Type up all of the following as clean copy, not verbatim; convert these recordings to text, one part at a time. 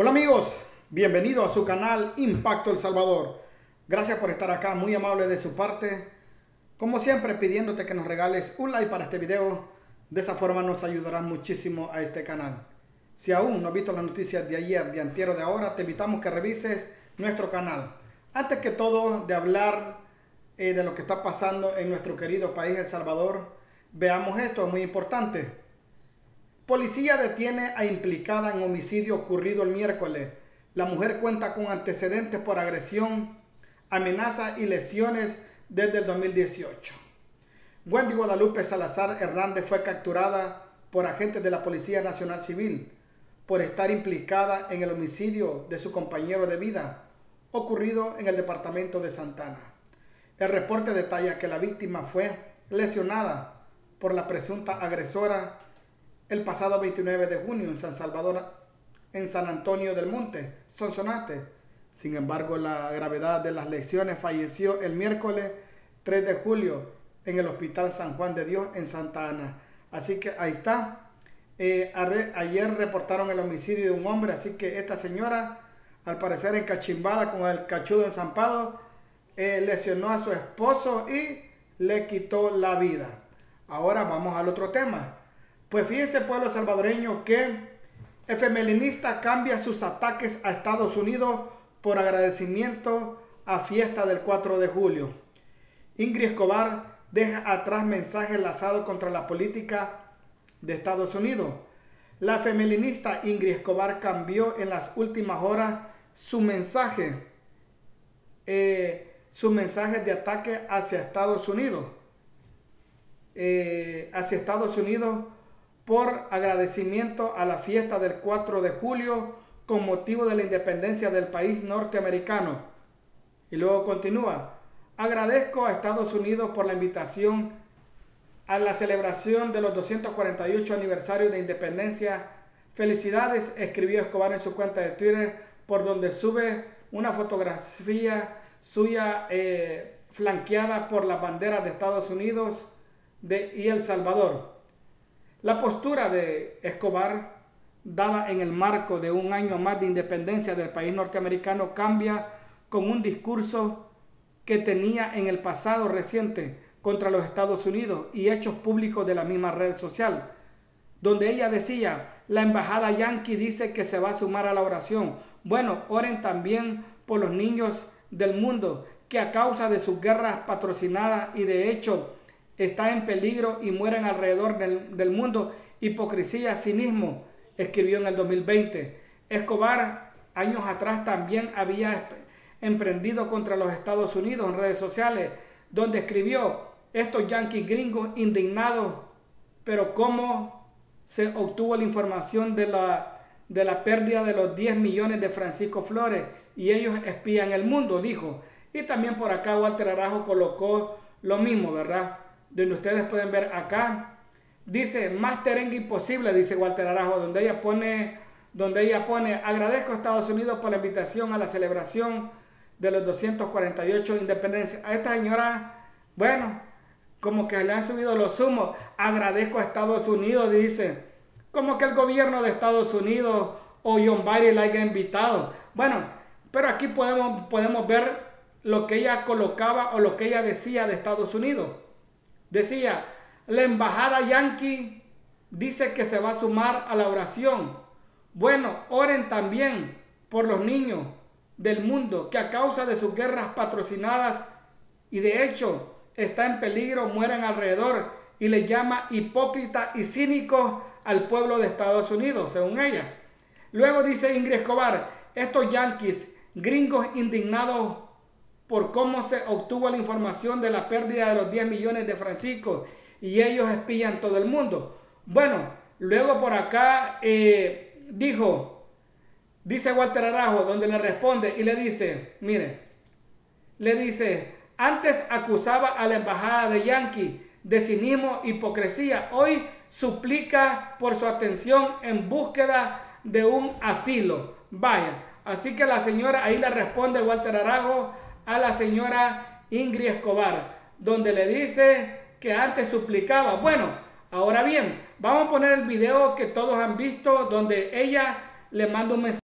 Hola amigos, bienvenidos a su canal Impacto El Salvador. Gracias por estar acá, muy amable de su parte. Como siempre, pidiéndote que nos regales un like para este video. De esa forma nos ayudará muchísimo a este canal. Si aún no has visto las noticias de ayer, de antier o de ahora, te invitamos que revises nuestro canal. Antes que todo, de hablar de lo que está pasando en nuestro querido país, El Salvador, veamos esto, es muy importante. Policía detiene a implicada en homicidio ocurrido el miércoles. La mujer cuenta con antecedentes por agresión, amenaza y lesiones desde el 2018. Wendy Guadalupe Salazar Hernández fue capturada por agentes de la Policía Nacional Civil por estar implicada en el homicidio de su compañero de vida ocurrido en el departamento de Santana. El reporte detalla que la víctima fue lesionada por la presunta agresora el pasado 29 de junio en San Salvador, en San Antonio del Monte, Sonsonate. Sin embargo, la gravedad de las lesiones falleció el miércoles 3 de julio en el Hospital San Juan de Dios en Santa Ana. Así que ahí está. Ayer reportaron el homicidio de un hombre, así que esta señora, al parecer encachimbada con el cachudo enzampado, lesionó a su esposo y le quitó la vida. Ahora vamos al otro tema. Pues fíjense, pueblo salvadoreño, que FMLNista cambia sus ataques a Estados Unidos por agradecimiento a fiesta del 4 de julio. Ingrid Escobar deja atrás mensajes lanzados contra la política de Estados Unidos. La feminista Ingrid Escobar cambió en las últimas horas su mensaje de ataque hacia Estados Unidos. Por agradecimiento a la fiesta del 4 de julio con motivo de la independencia del país norteamericano. Y luego continúa. Agradezco a Estados Unidos por la invitación a la celebración de los 248 aniversarios de independencia. Felicidades, escribió Escobar en su cuenta de Twitter, por donde sube una fotografía suya flanqueada por las banderas de Estados Unidos y El Salvador. La postura de Escobar, dada en el marco de un año más de independencia del país norteamericano, cambia con un discurso que tenía en el pasado reciente contra los Estados Unidos y hechos públicos de la misma red social, donde ella decía, la embajada yanqui dice que se va a sumar a la oración. Bueno, oren también por los niños del mundo que a causa de sus guerras patrocinadas y de hecho está en peligro y mueren alrededor del mundo. Hipocresía, cinismo, escribió en el 2020. Escobar años atrás también había emprendido contra los Estados Unidos en redes sociales, donde escribió, estos yanquis gringos indignados, pero cómo se obtuvo la información de la pérdida de los 10 millones de Francisco Flores y ellos espían el mundo, dijo. Y también por acá Walter Araujo colocó lo mismo, ¿verdad? Donde ustedes pueden ver acá, dice, más terengue imposible, dice Walter Araujo, donde ella pone, agradezco a Estados Unidos por la invitación a la celebración de los 248 independencias. A esta señora, bueno, como que le han subido los humos. Agradezco a Estados Unidos, dice, como que el gobierno de Estados Unidos o John Biden la haya invitado. Bueno, pero aquí podemos ver lo que ella colocaba o lo que ella decía de Estados Unidos. Decía, la embajada yanqui dice que se va a sumar a la oración. Bueno, oren también por los niños del mundo que a causa de sus guerras patrocinadas y de hecho está en peligro, mueren alrededor, y le llama hipócrita y cínico al pueblo de Estados Unidos, según ella. Luego dice Ingrid Escobar, estos yanquis gringos indignados por cómo se obtuvo la información de la pérdida de los 10 millones de Francisco y ellos espían todo el mundo. Bueno, luego por acá dice Walter Araujo, donde le responde y le dice, mire, le dice, antes acusaba a la embajada de yanqui de cinismo, hipocresía, hoy suplica por su atención en búsqueda de un asilo. Vaya, así que la señora, ahí le responde Walter Araujo a la señora Ingrid Escobar, donde le dice que antes suplicaba. Bueno, ahora bien, vamos a poner el video que todos han visto, donde ella le manda un mensaje.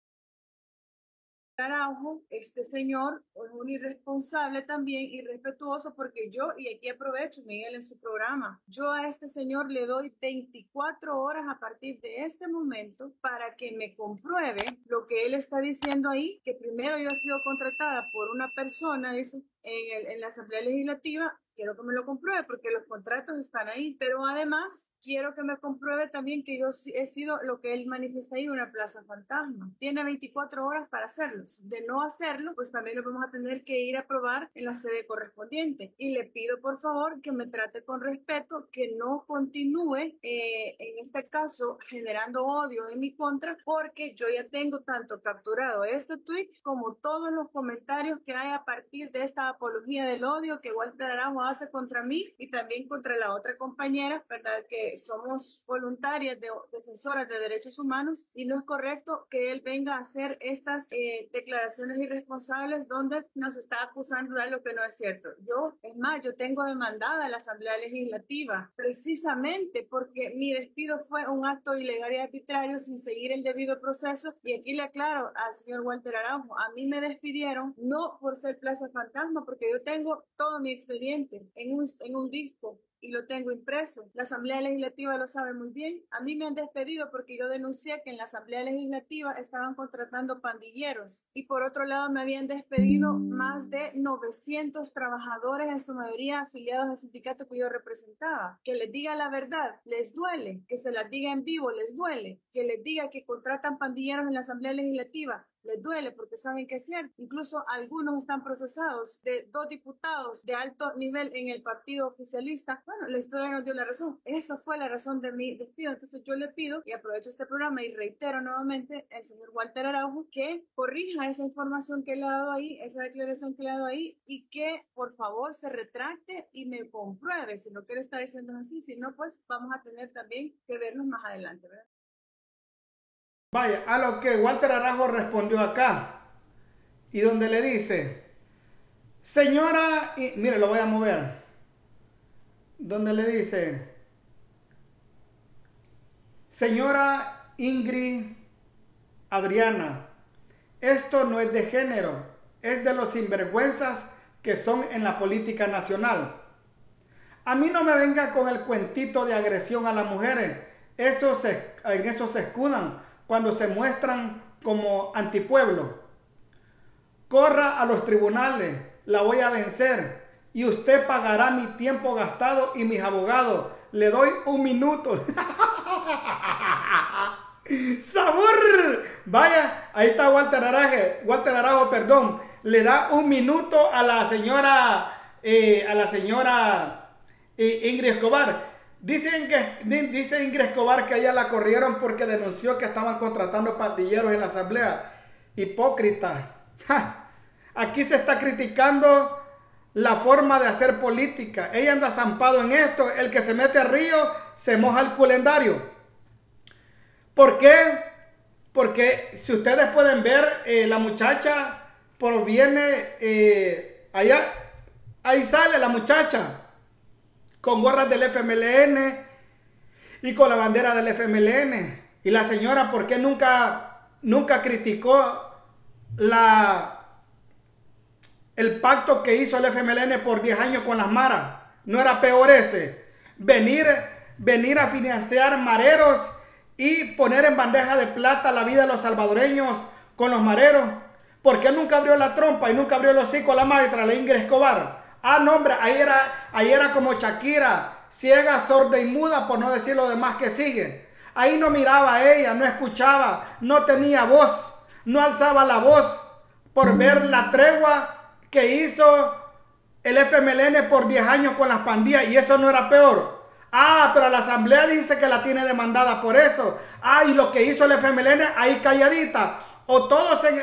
Araujo, este señor es un irresponsable también, irrespetuoso, porque yo, y aquí aprovecho, Miguel, en su programa, yo a este señor le doy 24 horas a partir de este momento para que me compruebe lo que él está diciendo ahí, que primero yo he sido contratada por una persona, dice, en la Asamblea Legislativa. Quiero que me lo compruebe porque los contratos están ahí, pero además quiero que me compruebe también que yo he sido lo que él manifiesta ahí, una plaza fantasma. Tiene 24 horas para hacerlo. De no hacerlo, pues también lo vamos a tener que ir a probar en la sede correspondiente. Y le pido, por favor, que me trate con respeto, que no continúe, en este caso, generando odio en mi contra, porque yo ya tengo tanto capturado este tweet como todos los comentarios que hay a partir de esta apología del odio que Walter Araujo hace contra mí y también contra la otra compañera, ¿verdad? Que somos voluntarias, defensoras de derechos humanos, y no es correcto que él venga a hacer estas declaraciones irresponsables donde nos está acusando de lo que no es cierto. Yo, es más, yo tengo demandada a la Asamblea Legislativa precisamente porque mi despido fue un acto ilegal y arbitrario sin seguir el debido proceso, y aquí le aclaro al señor Walter Araujo, a mí me despidieron no por ser plaza fantasma, porque yo tengo todo mi expediente en un disco y lo tengo impreso. La Asamblea Legislativa lo sabe muy bien. A mí me han despedido porque yo denuncié que en la Asamblea Legislativa estaban contratando pandilleros, y por otro lado me habían despedido más de 900 trabajadores, en su mayoría afiliados al sindicato que yo representaba. Que les diga la verdad, les duele, que se las diga en vivo, les duele, que les diga que contratan pandilleros en la Asamblea Legislativa, les duele, porque saben que es cierto. Incluso algunos están procesados, de 2 diputados de alto nivel en el partido oficialista. Bueno, la historia nos dio la razón. Esa fue la razón de mi despido. Entonces yo le pido, y aprovecho este programa y reitero nuevamente al señor Walter Araujo, que corrija esa información que le ha dado ahí, esa declaración que le ha dado ahí, y que por favor se retracte y me compruebe si lo que él está diciendo es así. Si no, pues vamos a tener también que vernos más adelante, ¿verdad? Vaya, a lo que Walter Araujo respondió acá, y donde le dice, señora, y mire, lo voy a mover, donde le dice, señora Ingrid Adriana, esto no es de género, es de los sinvergüenzas que son en la política nacional. A mí no me venga con el cuentito de agresión a las mujeres, en eso se escudan cuando se muestran como antipueblo. Corra a los tribunales, la voy a vencer, y usted pagará mi tiempo gastado y mis abogados. Le doy un minuto. ¡Sabor! Vaya, ahí está Walter Araujo, perdón. Le da un minuto a la señora, Ingrid Escobar. Dice Ingrid Escobar que ella la corrieron porque denunció que estaban contratando pandilleros en la asamblea. Hipócrita. ¡Ja! Aquí se está criticando la forma de hacer política. Ella anda zampado en esto. El que se mete al río se moja el calendario. ¿Por qué? Porque si ustedes pueden ver, la muchacha proviene, allá, ahí sale la muchacha, con gorras del FMLN y con la bandera del FMLN. Y la señora, ¿por qué nunca criticó el pacto que hizo el FMLN por 10 años con las maras? ¿No era peor ese? Venir a financiar mareros y poner en bandeja de plata la vida de los salvadoreños con los mareros. ¿Por qué nunca abrió la trompa y nunca abrió el hocico a la maestra, la Ingrid Escobar? Ah, no, hombre, ahí era como Shakira, ciega, sorda y muda, por no decir lo demás que sigue. Ahí no miraba a ella, no escuchaba, no tenía voz, no alzaba la voz por ver la tregua que hizo el FMLN por 10 años con las pandillas, y eso no era peor. Ah, pero la asamblea dice que la tiene demandada por eso. Ah, y lo que hizo el FMLN ahí calladita, o todos en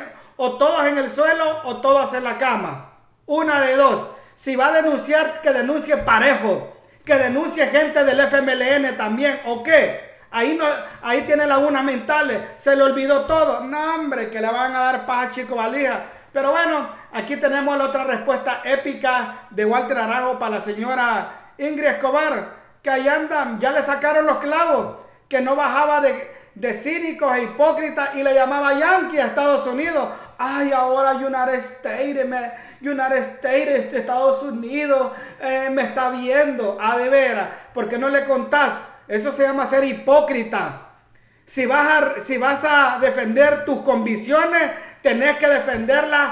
el suelo o todos en la cama. Una de dos. Si va a denunciar, que denuncie parejo, que denuncie gente del FMLN también, ¿o qué? Ahí tiene lagunas mentales, se le olvidó todo. No, hombre, que le van a dar paja, chico valija. Pero bueno, aquí tenemos la otra respuesta épica de Walter Araujo para la señora Ingrid Escobar, que ahí andan, ya le sacaron los clavos, que no bajaba de cínicos e hipócritas y le llamaba yanqui a Estados Unidos. ay, ahora United States, Estados Unidos me está viendo. Ah, de veras, ¿por qué no le contás? Eso se llama ser hipócrita. Si vas a defender tus convicciones, tenés que defenderlas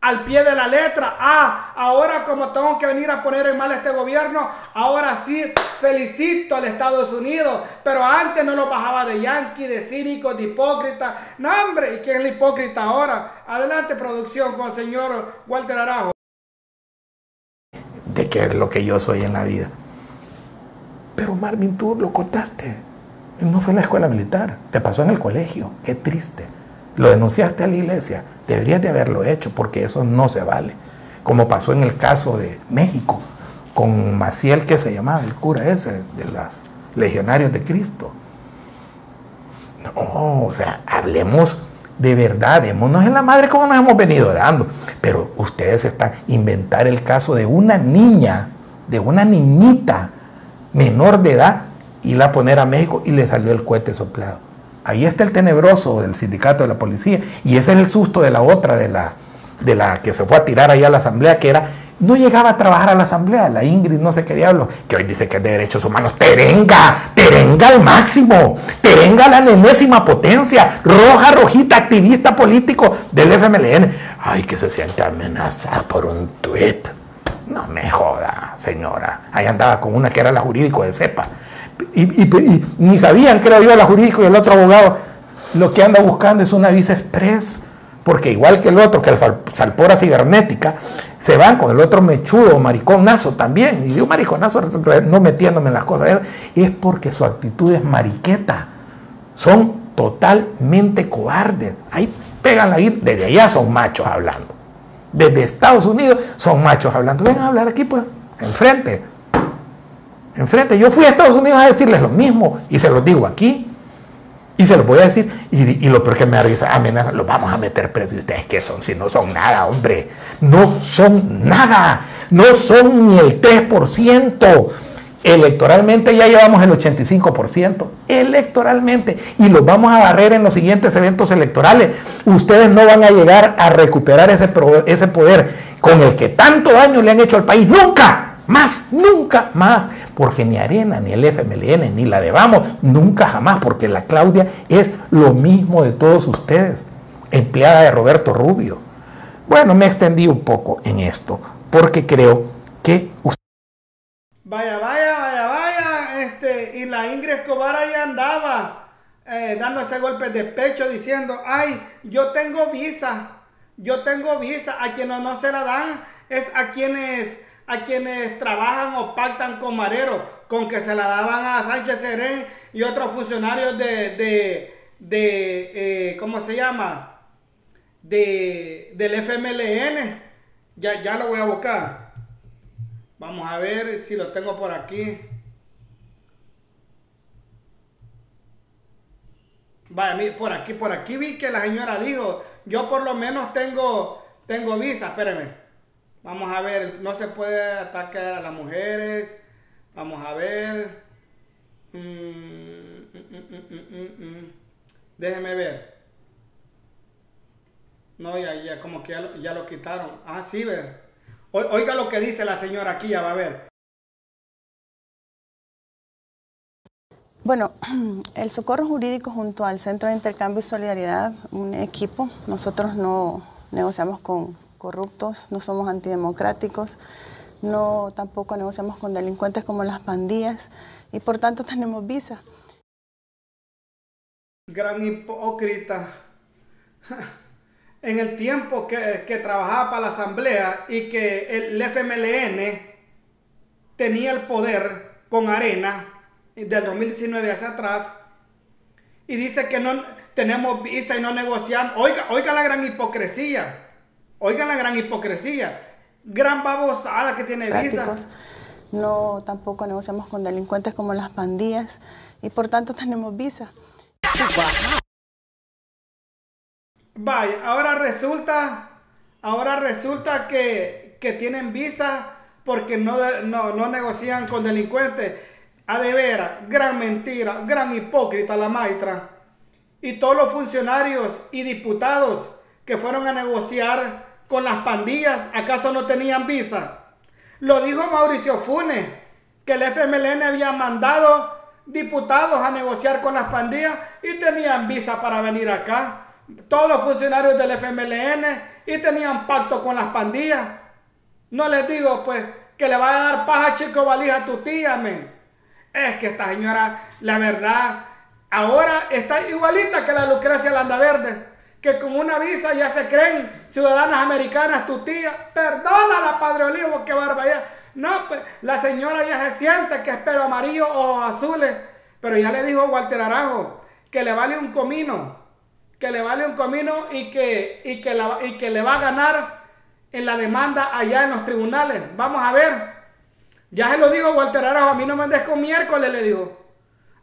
al pie de la letra. Ah, ahora como tengo que venir a poner en mal a este gobierno, ahora sí felicito al Estados Unidos. Pero antes no lo bajaba de yanqui, de cínico, de hipócrita. No, hombre, ¿y quién es la hipócrita ahora? Adelante, producción, con el señor Walter Araujo. De qué es lo que yo soy en la vida. Pero Marvin, tú lo contaste. No fue en la escuela militar, te pasó en el colegio, qué triste. Lo denunciaste a la iglesia, deberías de haberlo hecho porque eso no se vale. Como pasó en el caso de México, con Maciel, que se llamaba el cura ese, de los legionarios de Cristo. No, o sea, hablemos de verdad, démonos en la madre como nos hemos venido dando. Pero ustedes están inventando el caso de una niña, de una niñita menor de edad, y la poner a México y le salió el cohete soplado. Ahí está el tenebroso del sindicato de la policía, y ese es el susto de la otra, de la que se fue a tirar allá a la asamblea, que era, no llegaba a trabajar a la asamblea, la Ingrid no sé qué diablo, que hoy dice que es de derechos humanos. Terenga, terenga al máximo, terenga a la enésima potencia, roja, rojita, activista político del FMLN. Ay, que se siente amenazada por un tuit. No me joda, señora. Ahí andaba con una que era la jurídico de CEPA. Y ni sabían, creo yo, la jurídico y el otro abogado, lo que anda buscando es una visa express, porque igual que el otro, que el salpora cibernética, se van con el otro mechudo, mariconazo también, y digo mariconazo no metiéndome en las cosas, es porque su actitud es mariqueta, son totalmente cobardes, ahí pegan la guita, desde allá son machos hablando, desde Estados Unidos son machos hablando, vengan a hablar aquí pues, enfrente. Enfrente, yo fui a Estados Unidos a decirles lo mismo y se los digo aquí y se los voy a decir, y lo peor que me da risa, amenaza, los vamos a meter preso. ¿Y ustedes qué son? Si no son nada, hombre, no son nada, no son ni el 3%. Electoralmente ya llevamos el 85% electoralmente, y los vamos a barrer en los siguientes eventos electorales. Ustedes no van a llegar a recuperar ese poder con el que tanto daño le han hecho al país, nunca más, nunca más, porque ni Arena, ni el FMLN, ni la de Vamos, nunca jamás, porque la Claudia es lo mismo de todos ustedes, empleada de Roberto Rubio. Bueno, me extendí un poco en esto, porque creo que... Vaya, y la Ingrid Escobar ahí andaba, dándose golpes de pecho, diciendo, ay, yo tengo visa, a quienes no se la dan es a quienes trabajan o pactan con mareros, con que se la daban a Sánchez Cerén y otros funcionarios ¿cómo se llama? Del FMLN. Ya lo voy a buscar. Vamos a ver si lo tengo por aquí. Vaya, por aquí vi que la señora dijo, yo por lo menos tengo visa, espérenme. Vamos a ver, no se puede atacar a las mujeres. Vamos a ver. Déjeme ver. No, ya como que ya lo quitaron. Ah, sí, ve. Oiga lo que dice la señora aquí, ya va a ver. Bueno, el Socorro Jurídico junto al Centro de Intercambio y Solidaridad, un equipo, nosotros no negociamos con corruptos, no somos antidemocráticos, no tampoco negociamos con delincuentes como las pandillas y por tanto tenemos visa. Gran hipócrita. En el tiempo que trabajaba para la asamblea y que el FMLN tenía el poder con Arena del 2019 hacia atrás, y dice que no tenemos visa y no negociamos. Oiga la gran hipocresía. Oigan la gran hipocresía, gran babosada que tiene visas. No, tampoco negociamos con delincuentes como las pandillas y por tanto tenemos visa. Vaya, ahora resulta que tienen visa porque no negocian con delincuentes. A de veras, gran mentira, gran hipócrita la maestra. Y todos los funcionarios y diputados que fueron a negociar con las pandillas, ¿acaso no tenían visa? Lo dijo Mauricio Funes, que el FMLN había mandado diputados a negociar con las pandillas y tenían visa para venir acá. Todos los funcionarios del FMLN y tenían pacto con las pandillas. No les digo pues que le vaya a dar paja chico valija a tu tía, men. Es que esta señora, la verdad, ahora está igualita que la Lucrecia Landaverde, que con una visa ya se creen ciudadanas americanas, tu tía. Perdónala, Padre Olivo, qué barbaridad. No, pues, la señora ya se siente que es pelo amarillo o azules. Pero ya le dijo Walter Araujo que le vale un comino, que le vale un comino y que le va a ganar en la demanda allá en los tribunales. Vamos a ver. Ya se lo dijo Walter Araujo, a mí no me andes con miércoles, le digo.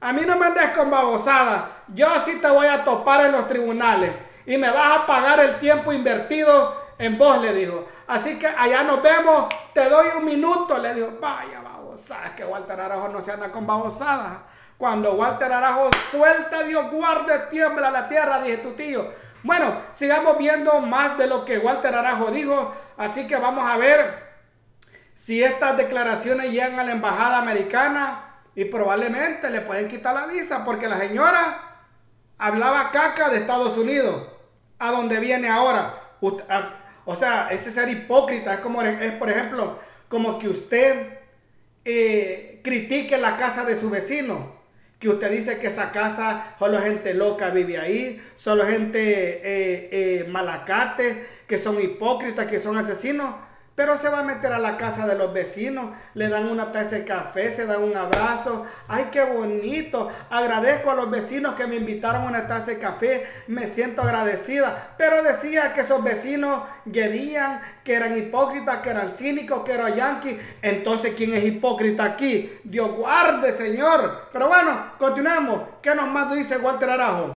A mí no me andes con babosada. Yo sí te voy a topar en los tribunales. Y me vas a pagar el tiempo invertido en vos, le dijo. Así que allá nos vemos, te doy un minuto, le dijo. Vaya babosada, es que Walter Araujo no se anda con babosadas. Cuando Walter Araujo suelta, Dios guarde, tiembla la tierra, dije tu tío. Bueno, sigamos viendo más de lo que Walter Araujo dijo. Así que vamos a ver si estas declaraciones llegan a la embajada americana y probablemente le pueden quitar la visa, porque la señora hablaba caca de Estados Unidos, a donde viene ahora. O sea, ese ser hipócrita es como, es por ejemplo, como que usted critique la casa de su vecino, que usted dice que esa casa solo gente loca vive ahí, solo gente malacate, que son hipócritas, que son asesinos, pero se va a meter a la casa de los vecinos, le dan una taza de café, se dan un abrazo. ¡Ay, qué bonito! Agradezco a los vecinos que me invitaron una taza de café, me siento agradecida. Pero decía que esos vecinos guedían, que eran hipócritas, que eran cínicos, que eran yanquis. Entonces, ¿quién es hipócrita aquí? Dios guarde, señor. Pero bueno, continuamos. ¿Qué nos más dice Walter Araujo?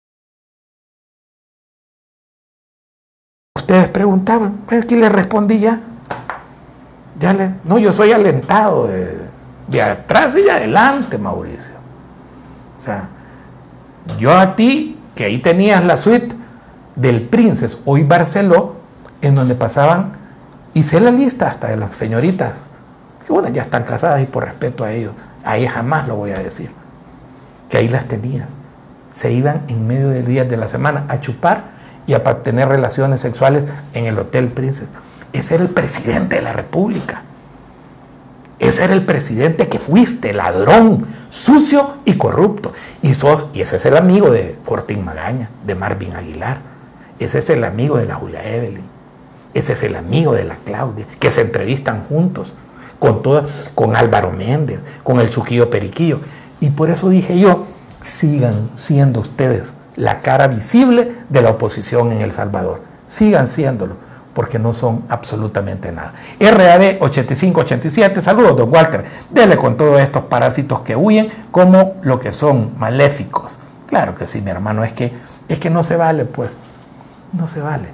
Ustedes preguntaban, aquí les respondía. No, yo soy alentado de atrás y de adelante, Mauricio. O sea, yo a ti, que ahí tenías la suite del Princes, hoy Barceló, en donde pasaban, hice la lista hasta de las señoritas, que bueno, ya están casadas y por respeto a ellos, a ellas jamás lo voy a decir, que ahí las tenías. Se iban en medio del día de la semana a chupar y a tener relaciones sexuales en el Hotel Princes. Ese era el presidente de la República. Ese era el presidente que fuiste, ladrón, sucio y corrupto. Y ese es el amigo de Fortín Magaña, de Marvin Aguilar. Ese es el amigo de la Julia Evelyn. Ese es el amigo de la Claudia, que se entrevistan juntos con Álvaro Méndez, con el Chuquillo Periquillo. Y por eso dije yo, sigan siendo ustedes la cara visible de la oposición en El Salvador. Sigan siéndolo, porque no son absolutamente nada. RAD 8587, saludos don Walter, dele con todos estos parásitos que huyen como lo que son maléficos. Claro que sí, mi hermano, es que no se vale, pues, no se vale.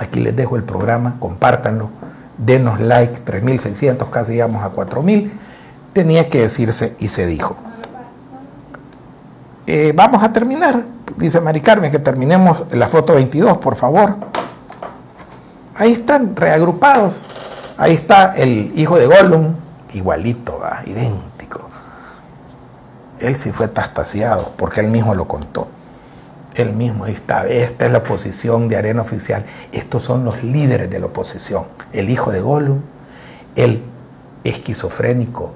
Aquí les dejo el programa, compártanlo, denos like, 3600, casi llegamos a 4000, tenía que decirse y se dijo. Vamos a terminar, dice Mari Carmen, que terminemos la foto 22, por favor. Ahí están, reagrupados. Ahí está el hijo de Gollum, igualito, ¿verdad? Idéntico. Él sí fue tastaseado, porque él mismo lo contó. Él mismo, ahí está. Esta es la oposición de arena oficial. Estos son los líderes de la oposición. El hijo de Gollum, el esquizofrénico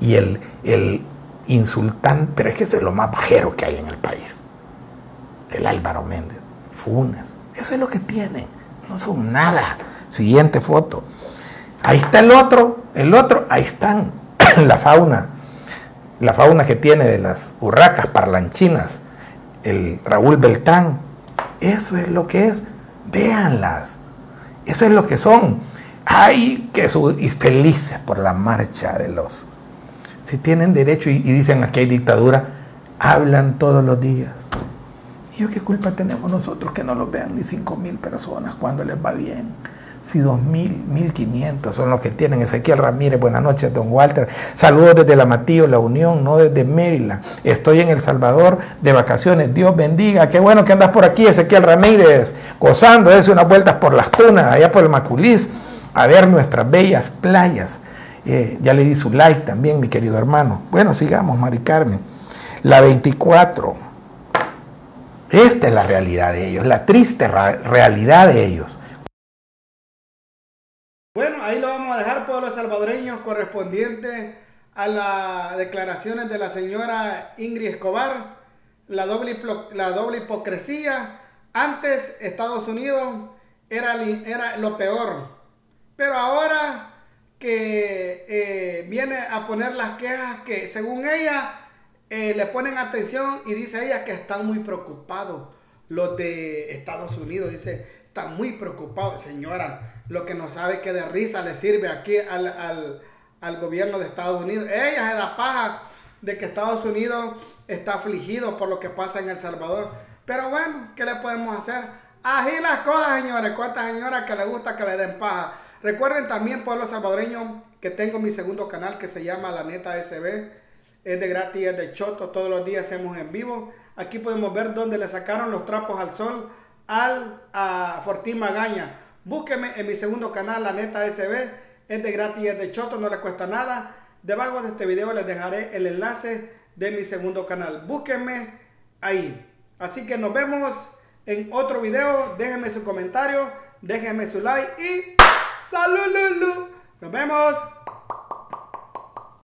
y el insultante, pero es que eso es lo más pajero que hay en el país. El Álvaro Méndez, Funes. Eso es lo que tienen. No son nada. Siguiente foto. Ahí está el otro, ahí están la fauna que tiene de las urracas parlanchinas, el Raúl Beltrán. Eso es lo que es. Véanlas. Eso es lo que son. Ay, que son felices por la marcha de los. Si tienen derecho y dicen aquí hay dictadura, hablan todos los días. ¿Qué culpa tenemos nosotros que no los vean ni 5000 personas cuando les va bien? Si 2.000, 1.500 son los que tienen. Ezequiel Ramírez, buenas noches, don Walter. Saludos desde La Matillo, La Unión, no desde Maryland. Estoy en El Salvador de vacaciones. Dios bendiga. Qué bueno que andas por aquí, Ezequiel Ramírez. Gozando, es unas vueltas por las tunas, allá por el Maculís, a ver nuestras bellas playas. Ya le di su like también, mi querido hermano. Bueno, sigamos, Mari Carmen. La 24. Esta es la realidad de ellos, la triste realidad de ellos. Bueno, ahí lo vamos a dejar, pueblos salvadoreños, correspondiente a las declaraciones de la señora Ingrid Escobar, la doble hipocresía. Antes Estados Unidos era lo peor, pero ahora que viene a poner las quejas que según ella le ponen atención, y dice ella que están muy preocupados los de Estados Unidos, dice, están muy preocupados, señora. Lo que no sabe que de risa le sirve aquí al gobierno de Estados Unidos. Ella se da paja de que Estados Unidos está afligido por lo que pasa en El Salvador. Pero bueno, ¿qué le podemos hacer? Así las cosas, señores. ¿Cuántas señoras que les gusta que le den paja? Recuerden también, pueblos salvadoreños, que tengo mi segundo canal que se llama La Neta S.B. Es de gratis, es de choto. Todos los días hacemos en vivo. Aquí podemos ver dónde le sacaron los trapos al sol a Fortín Magaña. Búsqueme en mi segundo canal, La Neta S.B. Es de gratis, es de choto, no le cuesta nada. Debajo de este video les dejaré el enlace de mi segundo canal. Búsquenme ahí. Así que nos vemos en otro video. Déjenme su comentario, déjenme su like y ¡salud, Lulu! Nos vemos.